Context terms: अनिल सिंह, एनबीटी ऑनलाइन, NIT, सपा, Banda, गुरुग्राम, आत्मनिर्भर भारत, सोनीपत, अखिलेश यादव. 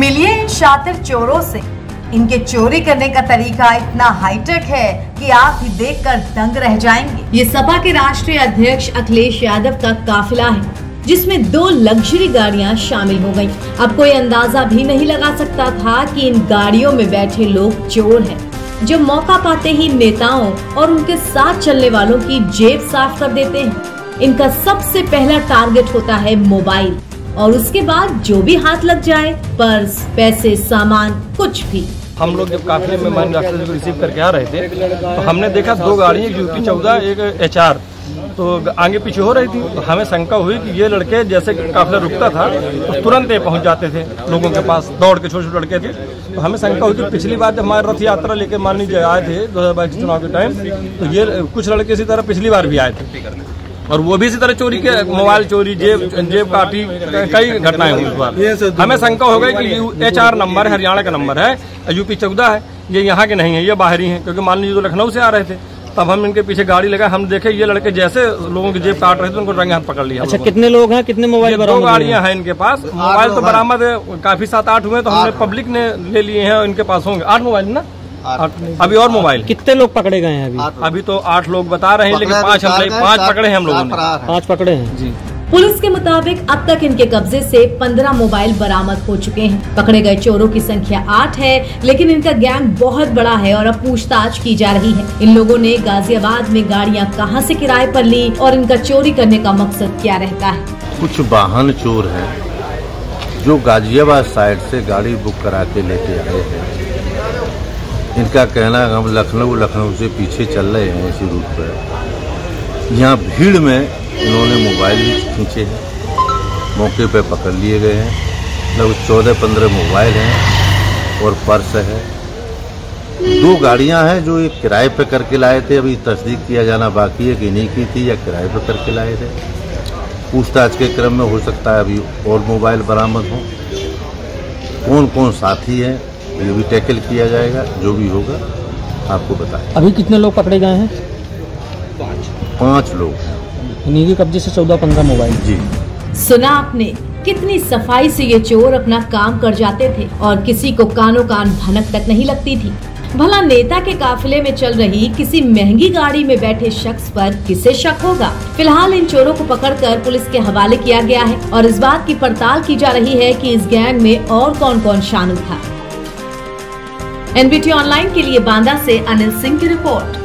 मिलिए इन शातिर चोरों से। इनके चोरी करने का तरीका इतना हाईटेक है कि आप ही देखकर दंग रह जाएंगे। ये सपा के राष्ट्रीय अध्यक्ष अखिलेश यादव का काफिला है जिसमें 2 लग्जरी गाड़ियां शामिल हो गईं। अब कोई अंदाजा भी नहीं लगा सकता था कि इन गाड़ियों में बैठे लोग चोर हैं, जो मौका पाते ही नेताओं और उनके साथ चलने वालों की जेब साफ कर देते हैं। इनका सबसे पहला टारगेट होता है मोबाइल और उसके बाद जो भी हाथ लग जाए, पर्स, पैसे, सामान, कुछ भी। हम लोग जब काफिले में माननीय राष्ट्रपति को रिसीव करके आ रहे थे तो हमने देखा 2 गाड़ियाँ, एक UP-14 एक HR, तो आगे पीछे हो रही थी। तो हमें शंका हुई कि ये लड़के जैसे काफिला रुकता था तो तुरंत ये पहुंच जाते थे लोगों के पास, दौड़ के छोटे छोटे लड़के थे। तो हमें शंका हुई कि पिछली बार जब हमारे रथ यात्रा लेके माननीय जी आए थे 2022 चुनाव के टाइम, तो ये कुछ लड़के इसी तरह पिछली बार भी आए थे और वो भी इसी तरह चोरी के, मोबाइल चोरी, जेब काटी, कई घटनाएं हुई इस बार। हमें शंका हो गई कि HR नंबर हरियाणा का नंबर है, UP-14 है, ये यहाँ के नहीं है, ये बाहरी हैं, क्योंकि मान लीजिए तो लखनऊ से आ रहे थे। तब हम इनके पीछे गाड़ी लगाए, हम देखे ये लड़के जैसे लोगों की जेब काट रहे थे, उनको रंगे हाथ पकड़ लिया। अच्छा, कितने लोग हैं, कितने मोबाइल? 2 गाड़ियां हैं इनके पास, मोबाइल तो बरामद है, काफी 7-8 हुए तो हमने पब्लिक ने ले लिए हैं। इनके पास होंगे 8 मोबाइल ना, अभी और मोबाइल। कितने लोग पकड़े गए हैं अभी? अभी तो 8 लोग बता रहे हैं, लेकिन 5 पकड़े हैं हम लोगों ने, 5 पकड़े हैं जी। पुलिस के मुताबिक अब तक इनके कब्जे से 15 मोबाइल बरामद हो चुके हैं। पकड़े गए चोरों की संख्या 8 है, लेकिन इनका गैंग बहुत बड़ा है और अब पूछताछ की जा रही है। इन लोगों ने गाजियाबाद में गाड़ियां कहां से किराए पर ली और इनका चोरी करने का मकसद क्या रहता है? कुछ वाहन चोर हैं जो गाजियाबाद साइड से गाड़ी बुक करा के लेके आए हैं। इनका कहना है हम लखनऊ से पीछे चल रहे हैं, इसी रूट पर यहाँ भीड़ में इन्होंने मोबाइल भी खींचे हैं, मौके पे पकड़ लिए गए हैं। लगभग 14-15 मोबाइल हैं और पर्स है। 2 गाड़ियाँ हैं जो एक किराए पे करके लाए थे, अभी तस्दीक किया जाना बाकी है कि इन्हीं की थी या किराए पे करके लाए थे। पूछताछ के क्रम में हो सकता है अभी और मोबाइल बरामद हों। कौन कौन साथी हैं ये भी टैकल किया जाएगा, जो भी होगा आपको बताएं। अभी कितने लोग पकड़े गए हैं? 5 लोग, इन्हीं के कब्जे से 14-15 मोबाइल जी। सुना आपने कितनी सफाई से ये चोर अपना काम कर जाते थे और किसी को कानो कान भनक तक नहीं लगती थी। भला नेता के काफिले में चल रही किसी महंगी गाड़ी में बैठे शख्स पर किसे शक होगा? फिलहाल इन चोरों को पकड़कर पुलिस के हवाले किया गया है और इस बात की पड़ताल की जा रही है कि इस गैंग में और कौन कौन शामिल था। एनबीटी ऑनलाइन के लिए बांदा से अनिल सिंह की रिपोर्ट।